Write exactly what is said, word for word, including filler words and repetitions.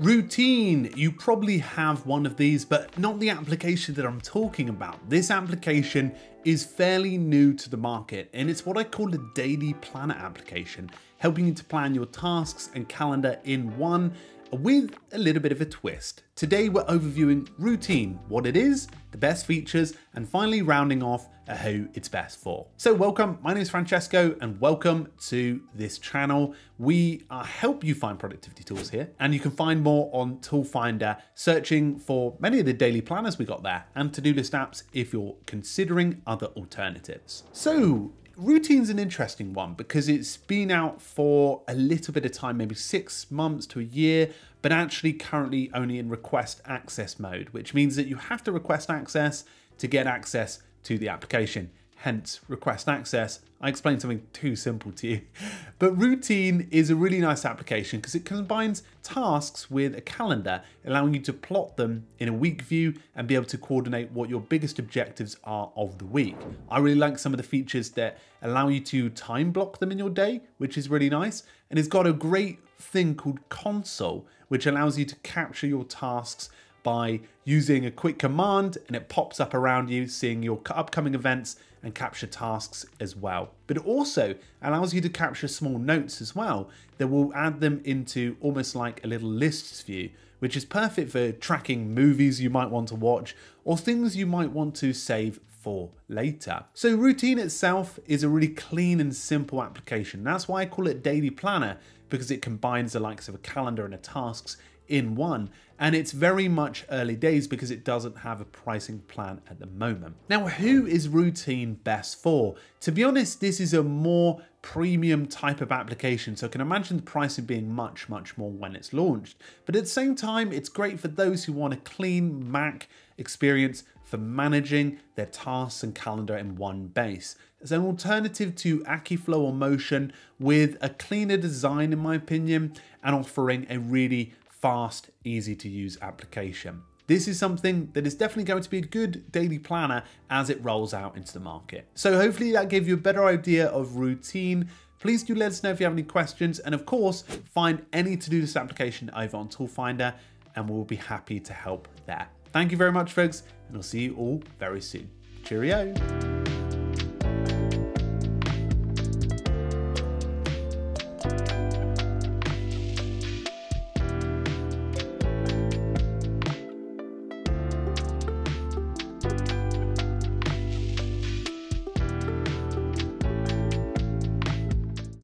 Routine, you probably have one of these, but not the application that I'm talking about. This application is fairly new to the market, and it's what I call a daily planner application, helping you to plan your tasks and calendar in one with a little bit of a twist. Today, we're overviewing Routine, what it is, the best features, and finally rounding off a who it's best for. So welcome, my name is Francesco, and welcome to this channel. We uh, help you find productivity tools here, and you can find more on ToolFinder, searching for many of the daily planners we got there, and to-do list apps if you're considering other alternatives. So Routine's an interesting one because it's been out for a little bit of time, maybe six months to a year, but actually currently only in request access mode, which means that you have to request access to get access to the application. Hence, request access. I explained something too simple to you. But Routine is a really nice application because it combines tasks with a calendar, allowing you to plot them in a week view and be able to coordinate what your biggest objectives are of the week. I really like some of the features that allow you to time block them in your day, which is really nice. And it's got a great thing called Console, which allows you to capture your tasks by using a quick command, and it pops up around you, seeing your upcoming events and capture tasks as well. But it also allows you to capture small notes as well that will add them into almost like a little lists view, which is perfect for tracking movies you might want to watch or things you might want to save for later. So Routine itself is a really clean and simple application. That's why I call it Daily Planner, because it combines the likes of a calendar and a tasks in one, and it's very much early days because it doesn't have a pricing plan at the moment. Now, who is Routine best for? To be honest, this is a more premium type of application, so I can imagine the pricing being much, much more when it's launched. But at the same time, it's great for those who want a clean Mac experience for managing their tasks and calendar in one base. As an alternative to Akiflow or Motion, with a cleaner design, in my opinion, and offering a really fast, easy to use application. This is something that is definitely going to be a good daily planner as it rolls out into the market. So hopefully that gave you a better idea of Routine. Please do let us know if you have any questions, and of course, find any to-do list application over on ToolFinder and we'll be happy to help there. Thank you very much, folks, and I'll see you all very soon. Cheerio.